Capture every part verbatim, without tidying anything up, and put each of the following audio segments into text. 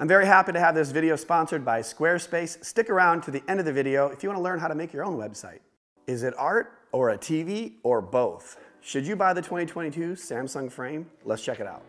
I'm very happy to have this video sponsored by Squarespace. Stick around to the end of the video if you want to learn how to make your own website. Is it art or a T V or both? Should you buy the twenty twenty-two Samsung Frame? Let's check it out.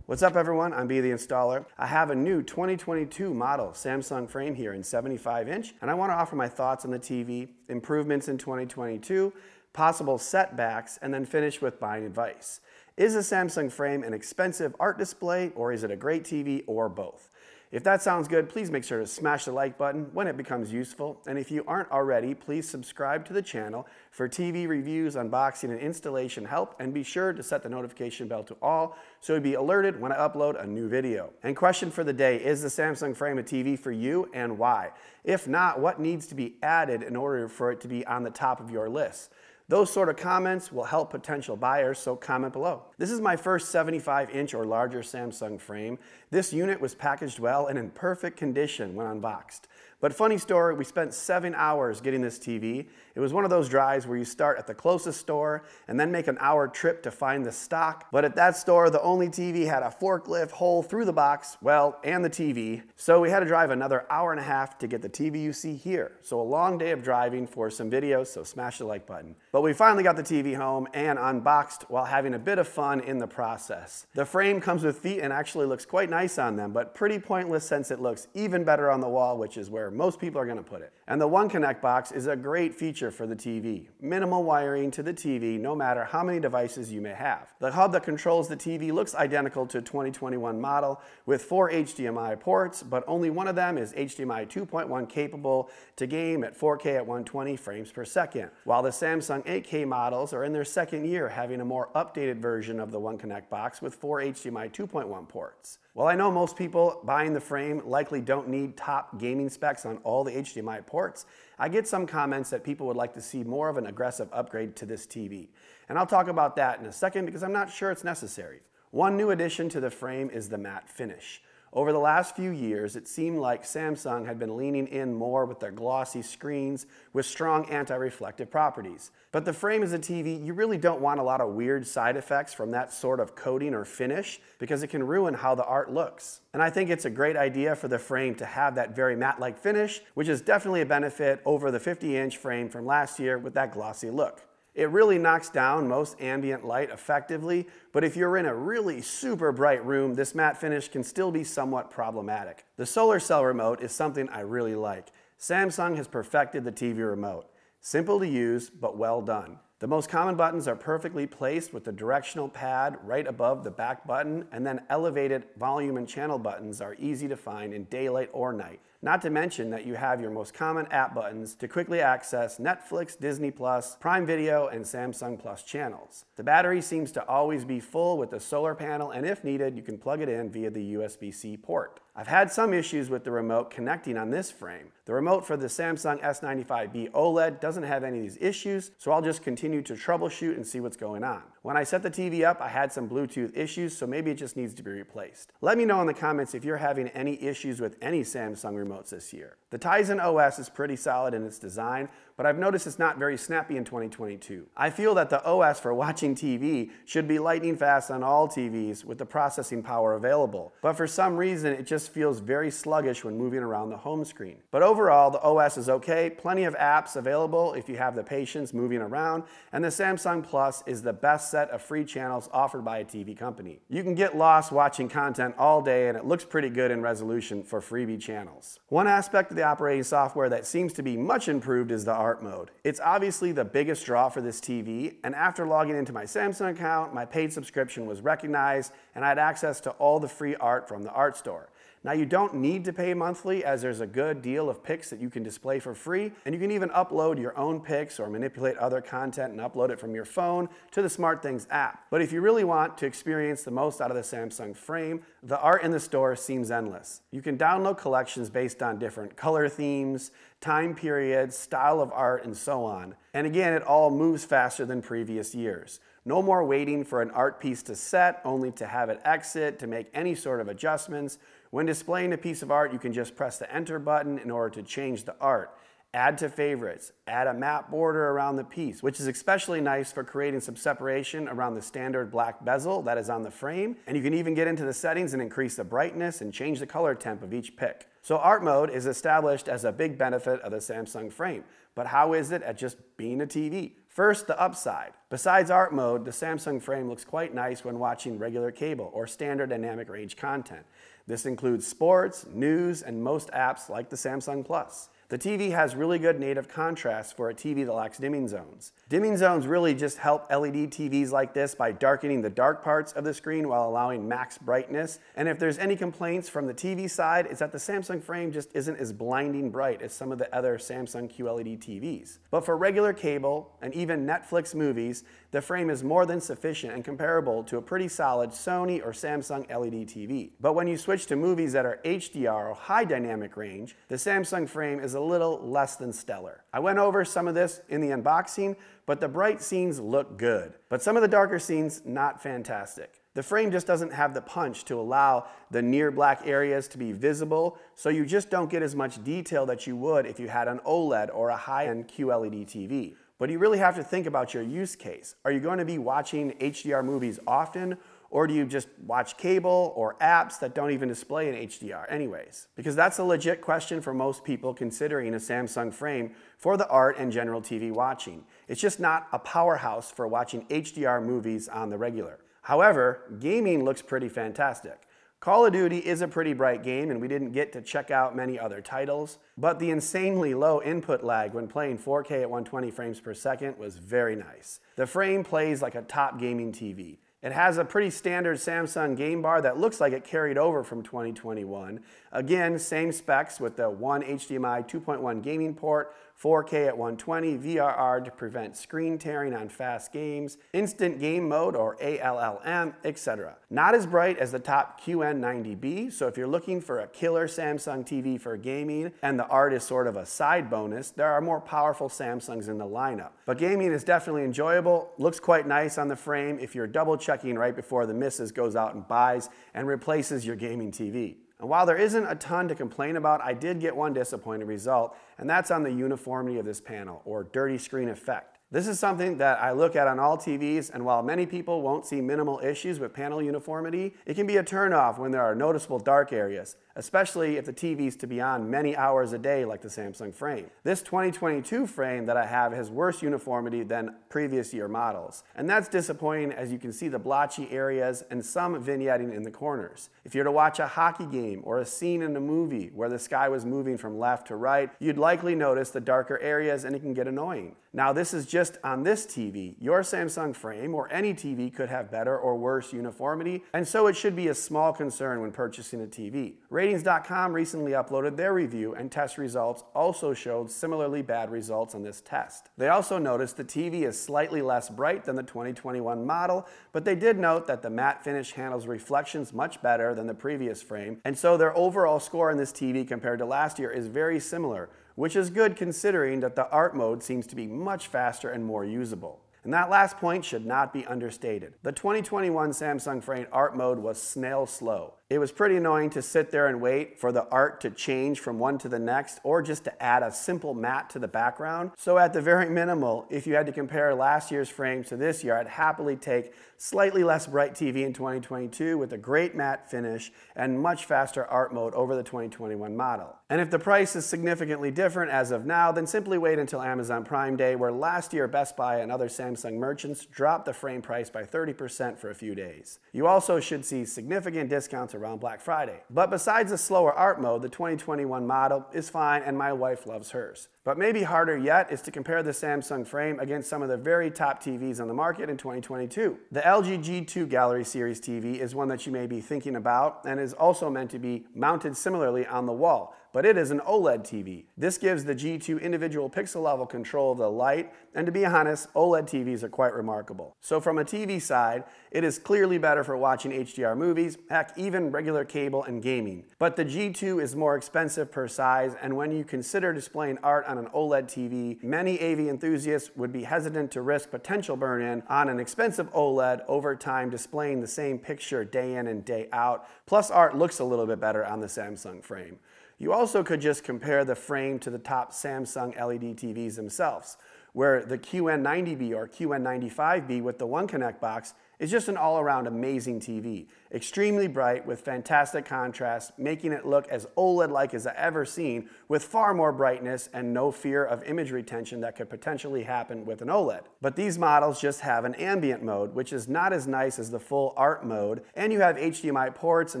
What's up everyone, I'm B The Installer. I have a new twenty twenty-two model Samsung Frame here in seventy-five inch, and I wanna offer my thoughts on the T V, improvements in twenty twenty-two, possible setbacks, and then finish with buying advice. Is a Samsung Frame an expensive art display, or is it a great T V, or both? If that sounds good, please make sure to smash the like button when it becomes useful, and if you aren't already, please subscribe to the channel for T V reviews, unboxing, and installation help, and be sure to set the notification bell to all so you'll be alerted when I upload a new video. And question for the day, is the Samsung Frame a T V for you, and why? If not, what needs to be added in order for it to be on the top of your list? Those sort of comments will help potential buyers, so comment below. This is my first seventy-five inch or larger Samsung Frame. This unit was packaged well and in perfect condition when unboxed. But funny story, we spent seven hours getting this T V. It was one of those drives where you start at the closest store and then make an hour trip to find the stock. But at that store, the only T V had a forklift hole through the box, well, and the T V. So we had to drive another hour and a half to get the T V you see here. So a long day of driving for some videos, so smash the like button. But we finally got the T V home and unboxed while having a bit of fun in the process. The Frame comes with feet and actually looks quite nice on them, but pretty pointless since it looks even better on the wall, which is where most people are going to put it. And the One Connect box is a great feature for the T V. Minimal wiring to the T V no matter how many devices you may have. The hub that controls the T V looks identical to a twenty twenty-one model with four H D M I ports, but only one of them is H D M I two point one capable to game at four K at one twenty frames per second, while the Samsung eight K models are in their second year having a more updated version of the One Connect box with four H D M I two point one ports. Well, I know most people buying the Frame likely don't need top gaming specs on all the H D M I ports. I get some comments that people would like to see more of an aggressive upgrade to this T V. And I'll talk about that in a second because I'm not sure it's necessary. One new addition to the Frame is the matte finish. Over the last few years, it seemed like Samsung had been leaning in more with their glossy screens with strong anti-reflective properties. But the Frame is a T V, you really don't want a lot of weird side effects from that sort of coating or finish because it can ruin how the art looks. And I think it's a great idea for the Frame to have that very matte-like finish, which is definitely a benefit over the fifty inch Frame from last year with that glossy look. It really knocks down most ambient light effectively, but if you're in a really super bright room, this matte finish can still be somewhat problematic. The SolarCell Remote is something I really like. Samsung has perfected the T V remote. Simple to use, but well done. The most common buttons are perfectly placed with the directional pad right above the back button, and then elevated volume and channel buttons are easy to find in daylight or night. Not to mention that you have your most common app buttons to quickly access Netflix, Disney plus, Prime Video, and Samsung Plus channels. The battery seems to always be full with the solar panel, and if needed, you can plug it in via the U S B C port. I've had some issues with the remote connecting on this Frame. The remote for the Samsung S ninety-five B OLED doesn't have any of these issues, so I'll just continue to troubleshoot and see what's going on. When I set the T V up, I had some Bluetooth issues, so maybe it just needs to be replaced. Let me know in the comments if you're having any issues with any Samsung remote remotes this year. The Tizen O S is pretty solid in its design, but I've noticed it's not very snappy in twenty twenty-two. I feel that the O S for watching T V should be lightning fast on all T Vs with the processing power available, but for some reason it just feels very sluggish when moving around the home screen. But overall, the O S is okay, plenty of apps available if you have the patience moving around, and the Samsung Plus is the best set of free channels offered by a T V company. You can get lost watching content all day and it looks pretty good in resolution for freebie channels. One aspect of the operating software that seems to be much improved is the art mode. It's obviously the biggest draw for this T V, and after logging into my Samsung account, my paid subscription was recognized and I had access to all the free art from the art store. Now you don't need to pay monthly as there's a good deal of pics that you can display for free, and you can even upload your own pics or manipulate other content and upload it from your phone to the SmartThings app. But if you really want to experience the most out of the Samsung Frame, the art in the store seems endless. You can download collections based on different color themes, time periods, style of art, and so on. And again, it all moves faster than previous years. No more waiting for an art piece to set, only to have it exit, to make any sort of adjustments. When displaying a piece of art, you can just press the enter button in order to change the art. add to favorites, add a matte border around the piece, which is especially nice for creating some separation around the standard black bezel that is on the frame. And you can even get into the settings and increase the brightness and change the color temp of each pick. So art mode is established as a big benefit of the Samsung Frame, but how is it at just being a T V? First, the upside. Besides art mode, the Samsung Frame looks quite nice when watching regular cable or standard dynamic range content. This includes sports, news, and most apps like the Samsung Plus. The T V has really good native contrast for a T V that lacks dimming zones. Dimming zones really just help L E D T Vs like this by darkening the dark parts of the screen while allowing max brightness. And if there's any complaints from the T V side, it's that the Samsung Frame just isn't as blinding bright as some of the other Samsung Q L E D T Vs. But for regular cable and even Netflix movies, the Frame is more than sufficient and comparable to a pretty solid Sony or Samsung L E D T V. But when you switch to movies that are H D R or high dynamic range, the Samsung Frame is a little less than stellar. I went over some of this in the unboxing, but the bright scenes look good. But some of the darker scenes, not fantastic. The Frame just doesn't have the punch to allow the near black areas to be visible, so you just don't get as much detail that you would if you had an OLED or a high-end Q L E D T V. But you really have to think about your use case. Are you going to be watching H D R movies often? Or do you just watch cable or apps that don't even display in H D R anyways? Because that's a legit question for most people considering a Samsung Frame for the art and general T V watching. It's just not a powerhouse for watching H D R movies on the regular. However, gaming looks pretty fantastic. Call of Duty is a pretty bright game, and we didn't get to check out many other titles, but the insanely low input lag when playing four K at one hundred twenty frames per second was very nice. The Frame plays like a top gaming T V. It has a pretty standard Samsung game bar that looks like it carried over from twenty twenty-one. Again, same specs with the one H D M I two point one gaming port, four K at one twenty, V R R to prevent screen tearing on fast games, instant game mode or A L L M, et cetera. Not as bright as the top Q N ninety B, so if you're looking for a killer Samsung T V for gaming and the art is sort of a side bonus, there are more powerful Samsungs in the lineup. But gaming is definitely enjoyable, looks quite nice on the Frame if you're double checking right before the missus goes out and buys and replaces your gaming T V. And while there isn't a ton to complain about, I did get one disappointing result, and that's on the uniformity of this panel, or dirty screen effect. This is something that I look at on all T Vs, and while many people won't see minimal issues with panel uniformity, it can be a turnoff when there are noticeable dark areas, especially if the T V's to be on many hours a day like the Samsung Frame. This twenty twenty-two Frame that I have has worse uniformity than previous year models, and that's disappointing as you can see the blotchy areas and some vignetting in the corners. If you're to watch a hockey game or a scene in a movie where the sky was moving from left to right, you'd likely notice the darker areas and it can get annoying. Now this is just Just on this T V, your Samsung Frame or any T V could have better or worse uniformity, and so it should be a small concern when purchasing a T V. Rtings dot com recently uploaded their review, and test results also showed similarly bad results on this test. They also noticed the T V is slightly less bright than the twenty twenty-one model, but they did note that the matte finish handles reflections much better than the previous Frame, and so their overall score on this T V compared to last year is very similar, which is good considering that the art mode seems to be much faster and more usable. And that last point should not be understated. The twenty twenty-one Samsung Frame art mode was snail slow. It was pretty annoying to sit there and wait for the art to change from one to the next, or just to add a simple matte to the background. So at the very minimal, if you had to compare last year's Frame to this year, I'd happily take slightly less bright T V in twenty twenty-two with a great matte finish and much faster art mode over the twenty twenty-one model. And if the price is significantly different as of now, then simply wait until Amazon Prime Day, where last year Best Buy and other Samsung merchants dropped the Frame price by thirty percent for a few days. You also should see significant discounts around Black Friday. But besides the slower art mode, the twenty twenty-one model is fine and my wife loves hers. But maybe harder yet is to compare the Samsung Frame against some of the very top T Vs on the market in twenty twenty-two. The L G G two Gallery Series T V is one that you may be thinking about and is also meant to be mounted similarly on the wall, but it is an OLED T V. This gives the G two individual pixel level control of the light, and to be honest, OLED T Vs are quite remarkable. So from a T V side, it is clearly better for watching H D R movies, heck, even regular cable and gaming. But the G two is more expensive per size, and when you consider displaying art on an OLED T V, many A V enthusiasts would be hesitant to risk potential burn-in on an expensive OLED over time displaying the same picture day in and day out. Plus, art looks a little bit better on the Samsung Frame. You also could just compare the Frame to the top Samsung L E D T Vs themselves, where the Q N ninety B or Q N ninety-five B with the One Connect box is just an all-around amazing T V. Extremely bright with fantastic contrast, making it look as OLED-like as I've ever seen, with far more brightness and no fear of image retention that could potentially happen with an OLED. But these models just have an ambient mode, which is not as nice as the full art mode, and you have H D M I ports in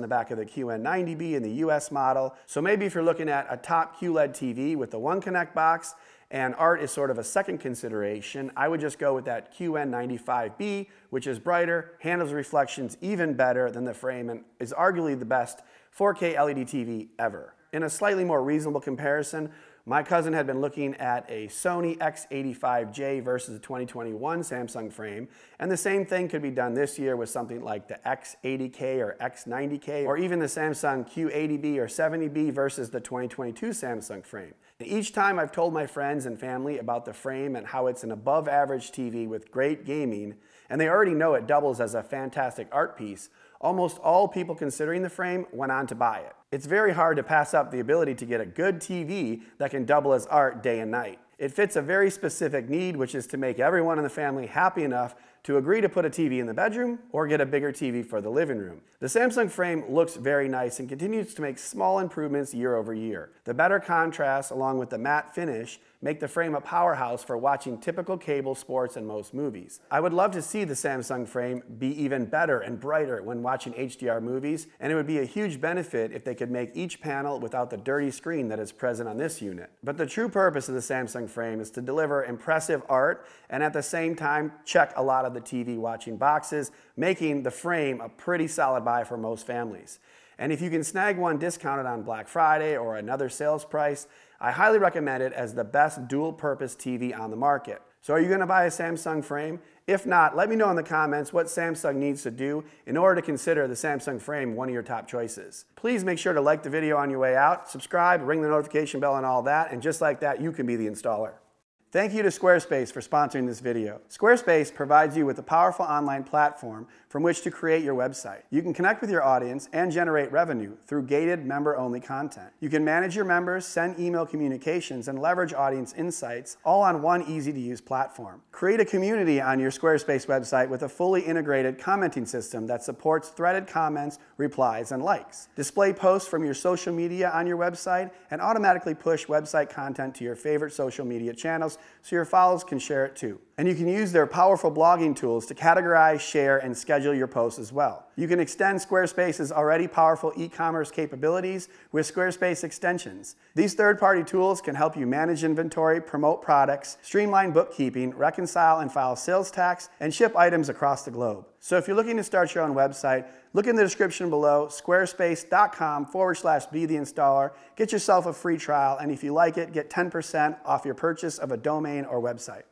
the back of the Q N ninety B in the U S model. So maybe if you're looking at a top Q L E D T V with the One Connect box, and art is sort of a second consideration, I would just go with that Q N ninety-five B, which is brighter, handles reflections even better than the Frame, and is arguably the best four K L E D T V ever. In a slightly more reasonable comparison, my cousin had been looking at a Sony X eighty-five J versus the twenty twenty-one Samsung Frame, and the same thing could be done this year with something like the X eighty K or X ninety K, or even the Samsung Q eighty B or seventy B versus the twenty twenty-two Samsung Frame. And each time I've told my friends and family about the Frame and how it's an above-average T V with great gaming, and they already know it doubles as a fantastic art piece, almost all people considering the Frame went on to buy it. It's very hard to pass up the ability to get a good T V that can double as art day and night. It fits a very specific need, which is to make everyone in the family happy enough to agree to put a T V in the bedroom or get a bigger T V for the living room. The Samsung Frame looks very nice and continues to make small improvements year over year. The better contrast, along with the matte finish, make the Frame a powerhouse for watching typical cable sports and most movies. I would love to see the Samsung Frame be even better and brighter when watching H D R movies, and it would be a huge benefit if they could make each panel without the dirty screen that is present on this unit. But the true purpose of the Samsung Frame is to deliver impressive art and at the same time check a lot of the T V watching boxes, making the Frame a pretty solid buy for most families. And if you can snag one discounted on Black Friday or another sales price, I highly recommend it as the best dual-purpose T V on the market. So are you going to buy a Samsung Frame? If not, let me know in the comments what Samsung needs to do in order to consider the Samsung Frame one of your top choices. Please make sure to like the video on your way out, subscribe, ring the notification bell and all that, and just like that, you can be the installer. Thank you to Squarespace for sponsoring this video. Squarespace provides you with a powerful online platform from which to create your website. You can connect with your audience and generate revenue through gated member-only content. You can manage your members, send email communications, and leverage audience insights, all on one easy-to-use platform. Create a community on your Squarespace website with a fully integrated commenting system that supports threaded comments, replies, and likes. Display posts from your social media on your website and automatically push website content to your favorite social media channels so your followers can share it too. And you can use their powerful blogging tools to categorize, share, and schedule your posts as well. You can extend Squarespace's already powerful e-commerce capabilities with Squarespace extensions. These third-party tools can help you manage inventory, promote products, streamline bookkeeping, reconcile and file sales tax, and ship items across the globe. So if you're looking to start your own website, look in the description below, squarespace.com forward slash be the installer. Get yourself a free trial, and if you like it, get ten percent off your purchase of a domain or website.